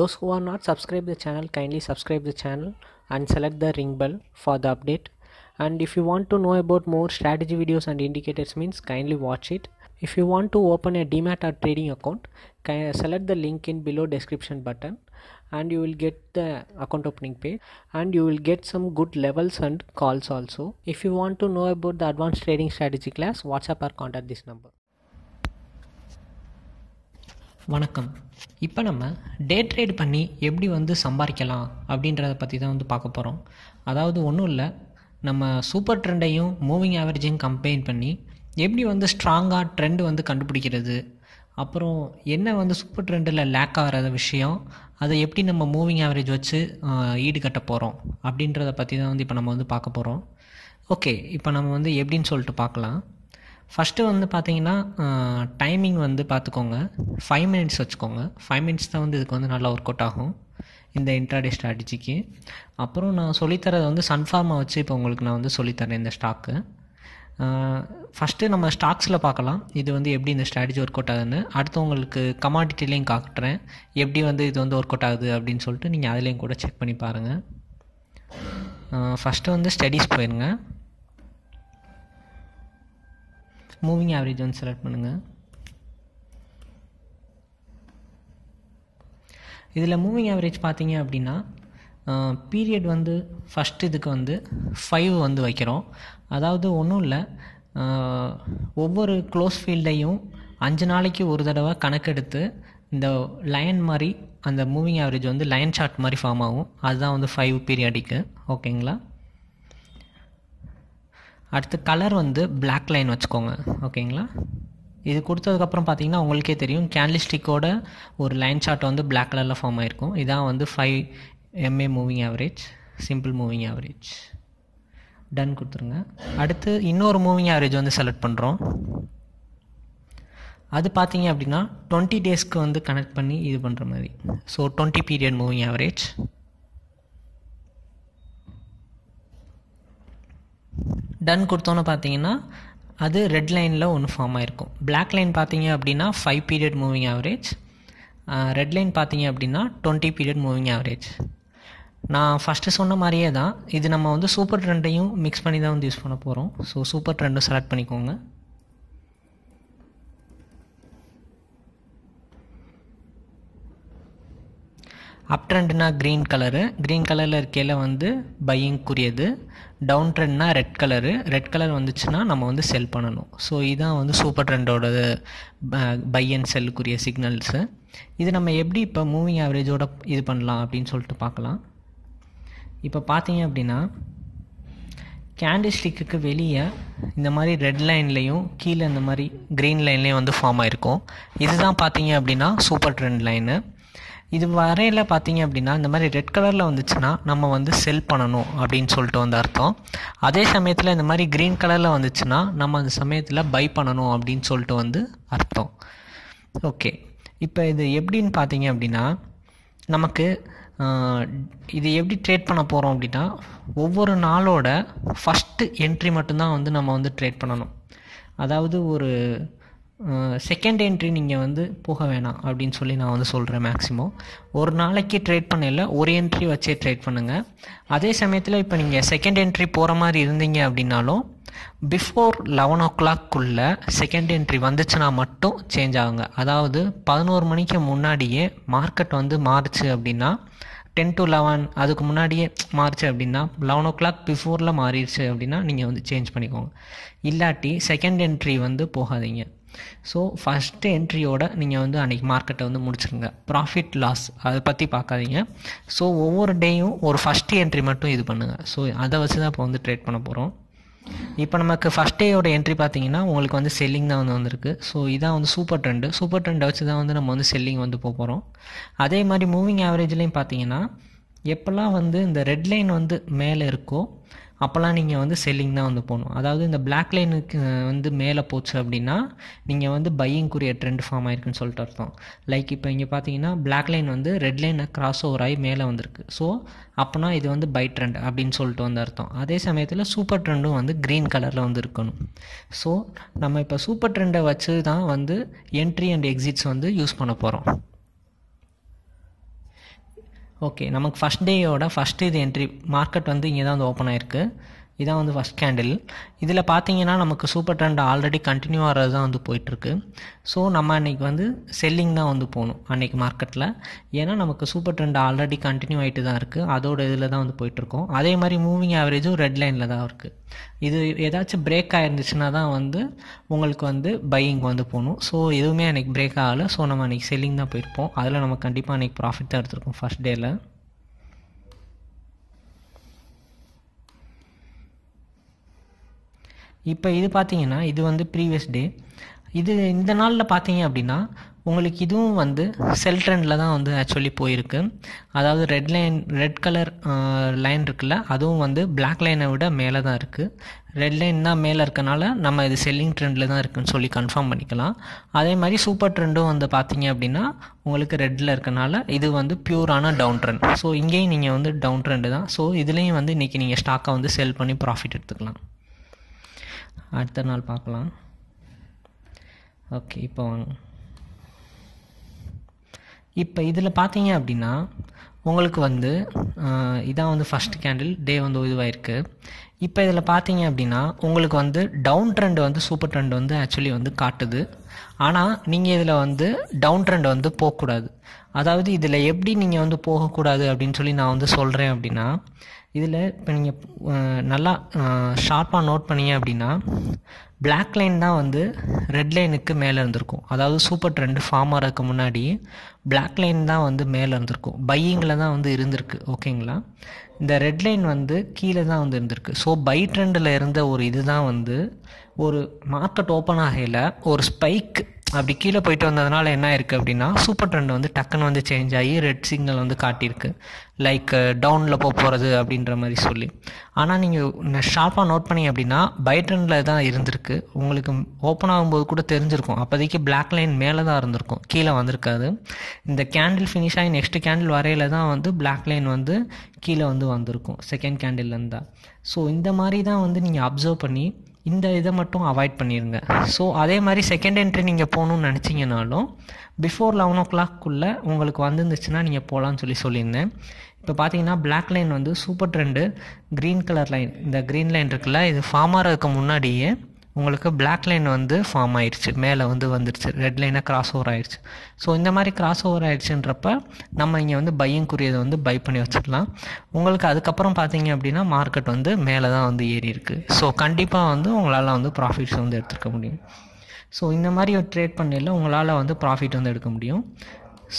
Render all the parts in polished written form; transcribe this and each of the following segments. Those who are not subscribed the channel, kindly subscribe the channel and select the ring bell for the update. And if you want to know about more strategy videos and indicators means, kindly watch it. If you want to open a DMAT or trading account, select the link in below description button and you will get the account opening page, and you will get some good levels and calls also. If you want to know about the advanced trading strategy class, WhatsApp or contact this number. வணக்கம். இப்போ நம்ம டே trade பண்ணி எப்படி வந்து சம்பாதிக்கலாம் அப்படின்றத பற்றி தான் வந்து பார்க்க போகிறோம். அதாவது ஒன்றும் இல்லை, நம்ம சூப்பர் ட்ரெண்டையும் மூவிங் ஆவரேஜையும் கம்பைன் பண்ணி எப்படி வந்து ஸ்ட்ராங்காக ட்ரெண்டு வந்து கண்டுபிடிக்கிறது, அப்புறம் என்ன வந்து சூப்பர் ட்ரெண்டில் லேக் ஆகிற விஷயம், அதை எப்படி நம்ம மூவிங் ஆவரேஜ் வச்சு ஈடுகட்ட போகிறோம் அப்படின்றத பற்றி தான் வந்து இப்போ நம்ம வந்து பார்க்க போகிறோம். ஓகே, இப்போ நம்ம வந்து எப்படின்னு சொல்லிட்டு பார்க்கலாம். ஃபஸ்ட்டு வந்து பார்த்திங்கன்னா டைமிங் வந்து பார்த்துக்கோங்க, 5 minutes வச்சுக்கோங்க. 5 minutes தான் வந்து இதுக்கு வந்து நல்லா ஒர்க் அவுட் ஆகும் இந்த இன்ட்ராடே ஸ்ட்ராட்டஜிக்கு. அப்புறம் நான் சொல்லித்தரதை வந்து சன்ஃபார்மா வச்சு இப்போ உங்களுக்கு நான் வந்து சொல்லித்தரேன் இந்த ஸ்டாக்கு. ஃபஸ்ட்டு நம்ம ஸ்டாக்ஸில் பார்க்கலாம் இது வந்து எப்படி இந்த ஸ்ட்ராட்டஜி ஒர்க் அவுட் ஆகுதுன்னு. அடுத்து உங்களுக்கு கமாடிட்டிலையும் காட்டுறேன் எப்படி வந்து இது வந்து ஒர்க் அவுட் ஆகுது அப்படின்னு சொல்லிட்டு நீங்கள் அதுலேயும் கூட செக் பண்ணி பாருங்கள். ஃபஸ்ட்டு வந்து ஸ்டடீஸ் போயிருங்க, மூவிங் ஆவரேஜ் வந்து செலக்ட் பண்ணுங்கள். இதில் மூவிங் ஆவரேஜ் பார்த்தீங்க அப்படின்னா பீரியட் வந்து ஃபஸ்ட்டு இதுக்கு வந்து 5 வந்து வைக்கிறோம். அதாவது ஒன்றும் இல்லை, ஒவ்வொரு க்ளோஸ் ஃபீல்டையும் 5 நாளைக்கு ஒரு தடவை கணக்கெடுத்து இந்த லைன் மாதிரி அந்த மூவிங் ஆவரேஜ் வந்து லைன் சார்ட் மாதிரி ஃபார்ம் ஆகும். அதுதான் வந்து 5 பீரியடிக்கு. ஓகேங்களா? அடுத்து கலர் வந்து பிளாக் லைன் வச்சுக்கோங்க. ஓகேங்களா? இது கொடுத்ததுக்கப்புறம் பார்த்தீங்கன்னா உங்களுக்கே தெரியும் கேண்டில்ஸ்டிக்கோட ஒரு லைன் சார்ட் வந்து பிளாக் கலரில் ஃபார்ம் ஆகிருக்கும். இதான் வந்து 5 MA moving average, simple moving average. Done கொடுத்துருங்க. அடுத்து இன்னொரு மூவிங் ஆவரேஜ் வந்து செலக்ட் பண்ணுறோம். அது பார்த்தீங்க அப்படின்னா 20 daysக்கு வந்து கனெக்ட் பண்ணி இது பண்ணுற மாதிரி. So 20 period moving average. Done கொடுத்தோன்னு பார்த்தீங்கன்னா அது ரெட் லைனில் ஒன்று ஃபார்ம் ஆகிருக்கும். பிளாக் லைன் பார்த்தீங்க அப்படின்னா 5 period moving average, red line பார்த்தீங்க அப்படின்னா 20 period மூவிங் ஆவரேஜ். நான் ஃபஸ்ட்டு சொன்ன மாதிரியே தான் இது நம்ம வந்து சூப்பர் ட்ரெண்டையும் மிக்ஸ் பண்ணி தான் வந்து யூஸ் பண்ண போகிறோம். ஸோ சூப்பர் ட்ரெண்டும் செலக்ட் பண்ணிக்கோங்க. அப் ட்ரெண்ட்னா க்ரீன் கலரு, க்ரீன் கலரில் இருக்கையில் வந்து பையிங்குரியது. டவுன் ட்ரெண்ட்னா ரெட் கலரு, ரெட் கலர் வந்துச்சுன்னா நம்ம வந்து செல் பண்ணணும். ஸோ இதுதான் வந்து சூப்பர் ட்ரெண்டோட பை அண்ட் செல்லுக்குரிய சிக்னல்ஸு. இது நம்ம எப்படி இப்போ மூவிங் ஆவரேஜோட இது பண்ணலாம் அப்படின்னு சொல்லிட்டு பார்க்கலாம். இப்போ பார்த்தீங்க அப்படின்னா கேண்டில் ஸ்டிக்கு வெளியே இந்த மாதிரி ரெட் லைன்லேயும் கீழே இந்த மாதிரி க்ரீன் லைன்லேயும் வந்து ஃபார்ம் ஆகிருக்கும். இதுதான் பார்த்தீங்க அப்படின்னா சூப்பர் ட்ரெண்ட் லைனு. இது வரையில் பார்த்தீங்க அப்படின்னா இந்த மாதிரி ரெட் கலரில் வந்துச்சுன்னா நம்ம வந்து செல் பண்ணணும் அப்படின்னு சொல்லிட்டு வந்து அர்த்தம். அதே சமயத்தில் இந்த மாதிரி க்ரீன் கலரில் வந்துச்சுன்னா நம்ம அந்த சமயத்தில் பை பண்ணணும் அப்படின்னு சொல்லிட்டு வந்து அர்த்தம். ஓகே, இப்போ இது எப்படின்னு பார்த்தீங்க அப்படின்னா நமக்கு இது எப்படி ட்ரேட் பண்ண போகிறோம் அப்படின்னா ஒவ்வொரு நாளோட ஃபஸ்ட்டு என்ட்ரி மட்டும்தான் வந்து நம்ம வந்து ட்ரேட் பண்ணணும். அதாவது ஒரு செகண்ட் என்ட்ரி நீங்கள் வந்து போக வேணாம் அப்படின்னு சொல்லி நான் வந்து சொல்கிறேன். மேக்ஸிமம் ஒரு நாளைக்கு ட்ரேட் பண்ணல, ஒரு என்ட்ரி வச்சே ட்ரேட் பண்ணுங்கள். அதே சமயத்தில் இப்போ நீங்கள் செகண்ட் என்ட்ரி போகிற மாதிரி இருந்தீங்க அப்படின்னாலும் பிஃபோர் 11 o'clock செகண்ட் என்ட்ரி வந்துச்சுன்னா மட்டும் சேஞ்ச் ஆகுங்க. அதாவது 11 மணிக்கு முன்னாடியே மார்க்கெட் வந்து மாறுச்சு அப்படின்னா 10 to 11, அதுக்கு முன்னாடியே மாறுச்சு அப்படின்னா 11 o'clock பிஃபோரில் மாறிடுச்சு அப்படின்னா நீங்கள் வந்து சேஞ்ச் பண்ணிக்கோங்க. இல்லாட்டி செகண்ட் என்ட்ரி வந்து போகாதீங்க. ஸோ ஃபஸ்ட்டு என்ட்ரியோட நீங்கள் வந்து அன்றைக்கி மார்க்கெட்டை வந்து முடிச்சுருங்க. ப்ராஃபிட் லாஸ் அதை பற்றி பார்க்காதீங்க. ஸோ ஒவ்வொரு டேயும் ஒரு ஃபஸ்ட்டு என்ட்ரி மட்டும் இது பண்ணுங்கள். ஸோ அதை வச்சு தான் இப்போ வந்து ட்ரேட் பண்ண போகிறோம். இப்போ நமக்கு ஃபஸ்ட் டேயோட என்ட்ரி பார்த்தீங்கன்னா உங்களுக்கு வந்து செல்லிங் தான் வந்து வந்திருக்கு. ஸோ இதான் வந்து சூப்பர் ட்ரெண்டு. சூப்பர் ட்ரெண்டை வச்சு தான் வந்து நம்ம வந்து செல்லிங் வந்து போக போகிறோம். அதே மாதிரி மூவிங் ஆவரேஜ்லேயும் பார்த்தீங்கன்னா எப்போல்லாம் வந்து இந்த ரெட் லைன் வந்து மேலே இருக்கோ அப்போல்லாம் நீங்கள் வந்து செல்லிங் தான் வந்து போகணும். அதாவது இந்த பிளாக் லைனுக்கு வந்து மேலே போச்சு அப்படின்னா நீங்கள் வந்து பையிங்குரிய ட்ரெண்ட் ஃபார்ம் ஆயிருக்குன்னு சொல்லிட்டு அர்த்தம். லைக் இப்போ இங்கே பார்த்தீங்கன்னா பிளாக் லைன் வந்து ரெட் லைனை கிராஸ் ஓவர் ஆகி மேலே வந்திருக்கு. ஸோ அப்போனா இது வந்து பை ட்ரெண்ட் அப்படின்னு சொல்லிட்டு வந்து அர்த்தம். அதே சமயத்தில் சூப்பர் ட்ரெண்டும் வந்து க்ரீன் கலரில் வந்து இருக்கணும். ஸோ நம்ம இப்போ சூப்பர் ட்ரெண்டை வச்சு தான் வந்து என்ட்ரி அண்ட் எக்ஸிட்ஸ் வந்து யூஸ் பண்ண போகிறோம். ஓகே, நமக்கு ஃபஸ்ட் டேயோட ஃபஸ்ட்டு இது என்ட்ரி மார்க்கெட் வந்து இங்கே தான் வந்து ஓப்பன் ஆகிருக்கு. இதான் வந்து ஃபஸ்ட் கேண்டில். இதில் பார்த்தீங்கன்னா நமக்கு சூப்பர் ட்ரெண்ட் ஆல்ரெடி கண்டினியூ ஆகிறது தான் வந்து போயிட்டுருக்கு. ஸோ நம்ம அன்றைக்கி வந்து செல்லிங் தான் வந்து போகணும் அன்றைக்கி மார்க்கெட்டில். ஏன்னா நமக்கு சூப்பர் ட்ரெண்ட் ஆல்ரெடி கண்டினியூ ஆகிட்டு தான் இருக்குது, அதோட இதில் தான் வந்து போயிட்டுருக்கோம். அதே மாதிரி மூவிங் ஆவரேஜும் ரெட் லைனில் தான் இருக்குது. இது ஏதாச்சும் பிரேக் ஆகிருந்துச்சுன்னா தான் வந்து உங்களுக்கு வந்து பையிங் வந்து போகணும். ஸோ எதுவுமே அன்றைக்கி பிரேக் ஆகலை. ஸோ நம்ம அன்றைக்கி செல்லிங் தான் போயிருப்போம். அதில் நம்ம கண்டிப்பாக அன்றைக்கி ப்ராஃபிட் தான் எடுத்துருக்கோம் ஃபஸ்ட் டேயில். இப்போ இது பார்த்தீங்கன்னா இது வந்து ப்ரீவியஸ் டே. இது இந்த நாளில் பார்த்தீங்க அப்படின்னா உங்களுக்கு இதுவும் வந்து செல் ட்ரெண்டில் தான் வந்து ஆக்சுவலி போயிருக்கு. அதாவது red line, red colour line இருக்குல்ல, அதுவும் வந்து பிளாக் லைனை விட மேலே தான் இருக்குது. ரெட் லைன் தான் மேலே இருக்கனால நம்ம இது செல்லிங் ட்ரெண்டில் தான் இருக்குதுன்னு சொல்லி கன்ஃபார்ம் பண்ணிக்கலாம். அதே மாதிரி சூப்பர் ட்ரெண்டும் வந்து பார்த்தீங்க அப்படின்னா உங்களுக்கு ரெட்டில் இருக்கனால இது வந்து பியூரான டவுன் ட்ரெண்ட். ஸோ இங்கேயும் நீங்கள் வந்து டவுன் ட்ரெண்டு தான். ஸோ இதுலேயும் வந்து இன்றைக்கி நீங்கள் ஸ்டாக்கை வந்து செல் பண்ணி ப்ராஃபிட் எடுத்துக்கலாம். அடுத்த நாள் பார்க்கலாம். ஓகே, இப்போ வாங்க. இப்போ இதில் பார்த்தீங்க அப்படின்னா உங்களுக்கு வந்து இதான் வந்து ஃபஸ்ட் கேண்டில் டே வந்து இதுவாயிருக்கு. இப்போ இதில் பார்த்தீங்க அப்படின்னா உங்களுக்கு வந்து டவுன் ட்ரெண்ட் வந்து சூப்பர் ட்ரெண்ட் வந்து ஆக்சுவலி வந்து காட்டுது. ஆனால் நீங்கள் இதில் வந்து டவுன் ட்ரெண்ட் வந்து போகக்கூடாது. அதாவது இதில் எப்படி நீங்கள் வந்து போகக்கூடாது அப்படின்னு சொல்லி நான் வந்து சொல்கிறேன் அப்படின்னா, இதில் இப்போ நீங்கள் நல்லா ஷார்ப்பாக நோட் பண்ணிங்க அப்படின்னா பிளாக் லைன் தான் வந்து ரெட் லைனுக்கு மேலே இருந்திருக்கும். அதாவது சூப்பர் ட்ரெண்டு ஃபார்ம் ஆகிறதுக்கு முன்னாடி பிளாக் லைன் தான் வந்து மேலே இருந்திருக்கும், பையிங்கில் தான் வந்து இருந்திருக்கு. ஓகேங்களா, இந்த ரெட் லைன் வந்து கீழே தான் வந்து இருந்திருக்கு. ஸோ பை ட்ரெண்டில் இருந்த ஒரு இது தான் வந்து ஒரு மார்க்கெட் ஓப்பன் ஆகையில் ஒரு ஸ்பைக் அப்படி கீழே போயிட்டு வந்ததுனால என்ன இருக்குது அப்படின்னா சூப்பர் ட்ரெண்ட் வந்து டக்குன்னு வந்து சேஞ்ச் ஆகி ரெட் சிக்னல் வந்து காட்டியிருக்கு, லைக் டவுனில் போகிறது அப்படின்ற மாதிரி சொல்லி. ஆனால் நீங்கள் ஷார்ப்பாக நோட் பண்ணிங்க அப்படின்னா பை ட்ரெண்டில் தான் இருந்திருக்கு. உங்களுக்கு ஓப்பன் ஆகும்போது கூட தெரிஞ்சிருக்கும், அப்போதைக்கு பிளாக் லைன் மேலே தான் இருந்திருக்கும், கீழே வந்திருக்காது. இந்த கேண்டில் ஃபினிஷ் ஆகி நெக்ஸ்ட்டு கேண்டில் வரையில தான் வந்து பிளாக் லைன் வந்து கீழே வந்து வந்திருக்கும் செகண்ட் கேண்டில்லேருந்து தான். ஸோ இந்த மாதிரி தான் வந்து நீங்கள் அப்சர்வ் பண்ணி இந்த இதை மட்டும் அவாய்ட் பண்ணிடுங்க. ஸோ அதே மாதிரி செகண்ட் என்ட்ரி நீங்கள் போகணுன்னு நினச்சிங்கனாலும் பிஃபோர் 11 o'clock உங்களுக்கு வந்துருந்துச்சுன்னா நீங்கள் போகலான்னு சொல்லியிருந்தேன். இப்போ பார்த்தீங்கன்னா பிளாக் லைன் வந்து super trend green colour line, இந்த க்ரீன் லைன் இருக்குல்ல, இது ஃபார்ம் ஆகிறதுக்கு முன்னாடியே உங்களுக்கு பிளாக் லைன் வந்து ஃபார்ம் ஆயிடுச்சு, மேலே வந்து வந்துடுச்சு, ரெட் லைனாக கிராஸ் ஓவர் ஆயிடுச்சு. ஸோ இந்த மாதிரி கிராஸ் ஓவர் ஆயிடுச்சுன்றப்ப நம்ம இங்கே வந்து பையங்குரியதை வந்து பை பண்ணி வச்சிடலாம். உங்களுக்கு அதுக்கப்புறம் பார்த்தீங்க அப்படின்னா மார்க்கெட் வந்து மேலே தான் வந்து ஏறி இருக்குது. ஸோ கண்டிப்பாக வந்து உங்களால் வந்து ப்ராஃபிட்ஸ் வந்து எடுத்துக்க முடியும். ஸோ இந்த மாதிரி ஒரு ட்ரேட் பண்ணல உங்களால் வந்து ப்ராஃபிட் வந்து எடுக்க முடியும்.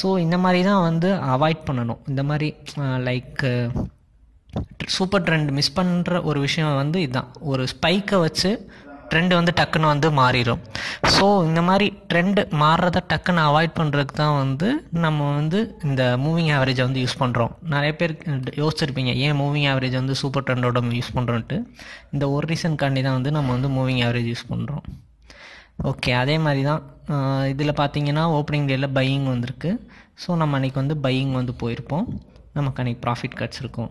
ஸோ இந்த மாதிரி தான் வந்து அவாய்ட் பண்ணணும். இந்த மாதிரி லைக் சூப்பர் ட்ரெண்ட் மிஸ் பண்ணுற ஒரு விஷயம் வந்து இதுதான், ஒரு ஸ்பைக்கை வச்சு ட்ரெண்டு வந்து டக்குன்னு வந்து மாறிடும். ஸோ இந்த மாதிரி ட்ரெண்டு மாறுறத டக்குன்னு அவாய்ட் பண்ணுறதுக்கு தான் வந்து நம்ம வந்து இந்த மூவிங் ஆவரேஜை வந்து யூஸ் பண்ணுறோம். நிறைய பேர் யோசிச்சிருப்பீங்க ஏன் மூவிங் ஆவரேஜ் வந்து சூப்பர் ட்ரெண்டோட யூஸ் பண்ணுறோன்ட்டு. இந்த ஒரு ரீசன்காண்டி தான் வந்து நம்ம வந்து மூவிங் ஆவரேஜ் யூஸ் பண்ணுறோம். ஓகே, அதே மாதிரி தான் இதில் பார்த்தீங்கன்னா ஓப்பனிங் டேயில் பையிங் வந்திருக்கு. ஸோ நம்ம அன்றைக்கி வந்து பையிங் வந்து போயிருப்போம், நமக்கு அன்றைக்கி ப்ராஃபிட் கிடச்சிருக்கும்.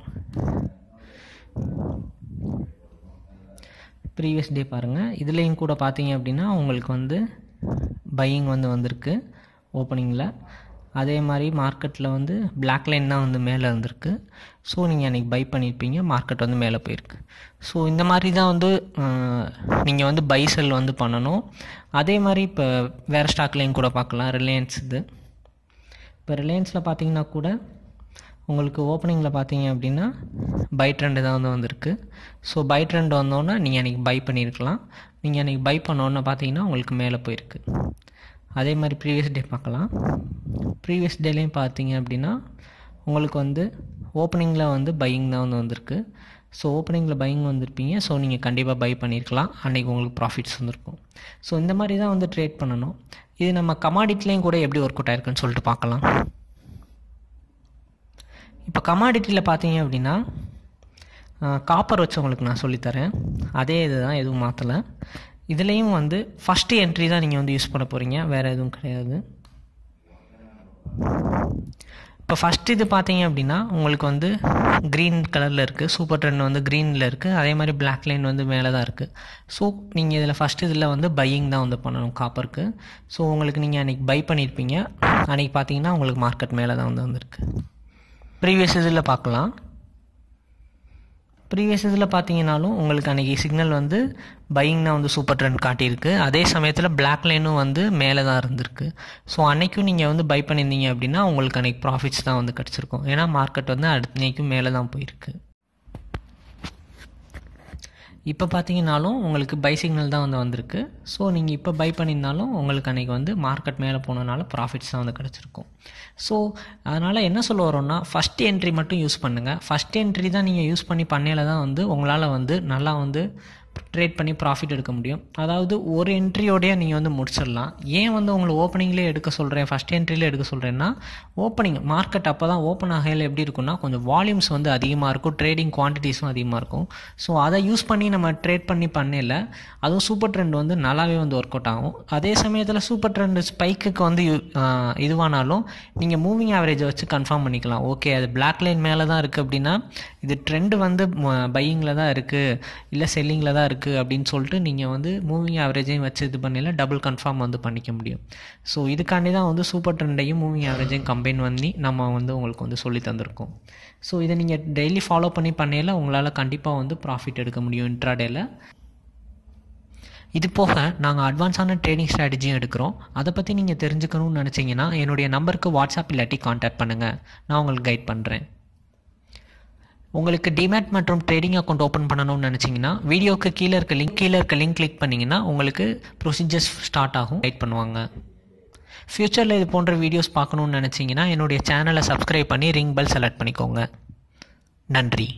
ப்ரீவியஸ் டே பாருங்கள், இதுலேயும் கூட பார்த்தீங்க அப்படின்னா உங்களுக்கு வந்து பையிங் வந்து வந்திருக்கு ஓப்பனிங்கில். அதே மாதிரி மார்க்கெட்டில் வந்து பிளாக் லைன் தான் வந்து மேலே இருந்திருக்கு. ஸோ நீங்கள் அன்றைக்கி பை பண்ணியிருப்பீங்க, மார்க்கெட் வந்து மேலே போயிருக்கு. ஸோ இந்த மாதிரி தான் வந்து நீங்கள் வந்து பை செல் வந்து பண்ணணும். அதே மாதிரி இப்போ வேறு ஸ்டாக்லேயும் கூட பார்க்கலாம். ரிலையன்ஸ் இது இப்போ ரிலையன்ஸில் பார்த்தீங்கன்னா கூட உங்களுக்கு ஓப்பனிங்கில் பார்த்தீங்க அப்படின்னா பை ட்ரெண்டு தான் வந்து வந்திருக்கு. ஸோ பை ட்ரெண்டு வந்தோன்னா நீங்கள் அன்றைக்கி பை பண்ணியிருக்கலாம். நீங்கள் அன்றைக்கி பை பண்ணோன்னா பார்த்தீங்கன்னா உங்களுக்கு மேலே போயிருக்கு. அதே மாதிரி ப்ரீவியஸ் டே பார்க்கலாம். ப்ரீவியஸ் டேலையும் பார்த்தீங்க அப்படின்னா உங்களுக்கு வந்து ஓப்பனிங்கில் வந்து பையிங் தான் வந்து வந்திருக்கு. ஸோ ஓப்பனிங்கில் பையிங் வந்திருப்பீங்க. ஸோ நீங்கள் கண்டிப்பாக பை பண்ணியிருக்கலாம், அன்றைக்கி உங்களுக்கு ப்ராஃபிட்ஸ் வந்திருக்கும். ஸோ இந்த மாதிரி தான் வந்து ட்ரேட் பண்ணணும். இது நம்ம கமாடிட்டிலையும் கூட எப்படி ஒர்க் அவுட் ஆயிருக்குன்னு சொல்லிட்டு பார்க்கலாம். இப்போ கமாடிட்டியில் பார்த்தீங்க அப்படின்னா காப்பர் வச்சு உங்களுக்கு நான் சொல்லித்தரேன். அதே இது தான், எதுவும் மாற்றலை. இதுலேயும் வந்து ஃபஸ்ட்டு என்ட்ரி தான் நீங்கள் வந்து யூஸ் பண்ண போகிறீங்க, வேறு எதுவும் கிடையாது. இப்போ ஃபஸ்ட்டு இது பார்த்தீங்க அப்படின்னா உங்களுக்கு வந்து க்ரீன் கலரில் இருக்குது, சூப்பர் ட்ரெண்ட் வந்து க்ரீனில் இருக்குது. அதே மாதிரி பிளாக் லைன் வந்து மேலே தான் இருக்குது. ஸோ நீங்கள் இதில் ஃபஸ்ட்டு இதில் வந்து பையிங் தான் வந்து பண்ணணும் காப்பருக்கு. ஸோ உங்களுக்கு நீங்கள் அன்றைக்கி பை பண்ணியிருப்பீங்க, அன்றைக்கி பார்த்தீங்கன்னா உங்களுக்கு மார்க்கெட் மேலே தான் வந்து வந்திருக்கு. ப்ரீவியஸ் இதில் பார்க்கலாம். ப்ரீவியஸ் இதில் பார்த்தீங்கன்னாலும் உங்களுக்கு அன்றைக்கி சிக்னல் வந்து பையிங்னா வந்து சூப்பர் ட்ரெண்ட் காட்டியிருக்கு. அதே சமயத்தில் பிளாக் லைனும் வந்து மேலே தான் இருந்திருக்கு. ஸோ அன்றைக்கும் நீங்கள் வந்து பை பண்ணியிருந்தீங்க அப்படின்னா உங்களுக்கு அன்றைக்கி ப்ராஃபிட்ஸ் தான் வந்து கிடச்சிருக்கும். ஏன்னா மார்க்கெட் வந்து அன்றைக்கும் மேலே தான் போயிருக்கு. இப்போ பார்த்தீங்கன்னாலும் உங்களுக்கு பை சிக்னல் தான் வந்து வந்திருக்கு. ஸோ நீங்கள் இப்போ பை பண்ணியிருந்தாலும் உங்களுக்கு அன்றைக்கி வந்து மார்க்கெட் மேலே போனதுனால ப்ராஃபிட்ஸ் தான் வந்து கிடச்சிருக்கும். ஸோ அதனால் என்ன சொல்ல வரோன்னா, ஃபஸ்ட் என்ட்ரி மட்டும் யூஸ் பண்ணுங்கள். ஃபஸ்ட் என்ட்ரி தான் நீங்கள் யூஸ் பண்ணி பண்ணையில் தான் வந்து உங்களால் வந்து நல்லா வந்து ட்ரேட் பண்ணி ப்ராஃபிட் எடுக்க முடியும். அதாவது ஒரு என்ட்ரியோடையே நீங்கள் வந்து முடிச்சிடலாம். ஏன் வந்து உங்களை ஓப்பனிங்லேயே எடுக்க சொல்கிறேன், ஃபஸ்ட் என்ட்ரியில் எடுக்க சொல்கிறேன்னா, ஓப்பனிங் மார்க்கெட் அப்போ தான் ஓப்பன் ஆகையில் எப்படி இருக்குன்னா கொஞ்சம் வால்யூம்ஸ் வந்து அதிகமாக இருக்கும், ட்ரேடிங் குவான்டிட்டிஸும் அதிகமாக இருக்கும். ஸோ அதை யூஸ் பண்ணி நம்ம ட்ரேட் பண்ணி பண்ணல, அதுவும் சூப்பர் ட்ரெண்ட் வந்து நல்லாவே வந்து ஒர்க் அவுட் ஆகும். அதே சமயத்தில் சூப்பர் ட்ரெண்ட் ஸ்பைக்குக்கு வந்து இதுவானாலும் நீங்கள் மூவிங் ஆவரேஜை வச்சு கன்ஃபார்ம் பண்ணிக்கலாம். ஓகே, அது பிளாக் லைன் மேலே தான் இருக்குது அப்படின்னா இது ட்ரெண்டு வந்து பையிங்கில் தான் இருக்குது இல்லை செல்லிங்கில் தான் இருக்குது அப்படின்னு சொல்லிட்டு நீங்கள் வந்து மூவிங் ஆவரேஜையும் வச்சு இது பண்ணல டபுள் கன்ஃபார்ம் வந்து பண்ணிக்க முடியும். ஸோ இதுக்காண்டி தான் வந்து சூப்பர் ட்ரெண்டையும் மூவிங் ஆவரேஜையும் கம்பைன் பண்ணி நம்ம வந்து உங்களுக்கு வந்து சொல்லி தந்திருக்கோம். ஸோ இதை நீங்கள் டெய்லி ஃபாலோ பண்ணி பண்ணையில் உங்களால் கண்டிப்பாக வந்து ப்ராஃபிட் எடுக்க முடியும் இன்ட்ராடேயில். இது போக நாங்கள் அட்வான்ஸான ட்ரேடிங் ஸ்ட்ராட்டஜியும் எடுக்கிறோம். அதை பற்றி நீங்கள் தெரிஞ்சுக்கணும்னு நினச்சிங்கன்னா என்னுடைய நம்பருக்கு வாட்ஸ்அப் இல்லாட்டி கான்டாக்ட் பண்ணுங்கள், நான் உங்களுக்கு கைட் பண்ணுறேன். உங்களுக்கு டிமேட் மற்றும் ட்ரேடிங் அக்கௌண்ட் ஓப்பன் பண்ணணும்னு நினச்சிங்கன்னா வீடியோக்கு கீழே இருக்க லிங்க் கிளிக் பண்ணிங்கன்னா உங்களுக்கு ப்ரொசீஜர்ஸ் ஸ்டார்ட் ஆகும், கைட் பண்ணுவாங்க. ஃப்யூச்சரில் இது போன்ற வீடியோஸ் பார்க்கணுன்னு நினச்சிங்கன்னா என்னுடைய சேனலை சப்ஸ்கிரைப் பண்ணி ரிங் பெல் செலக்ட் பண்ணிக்கோங்க. நன்றி.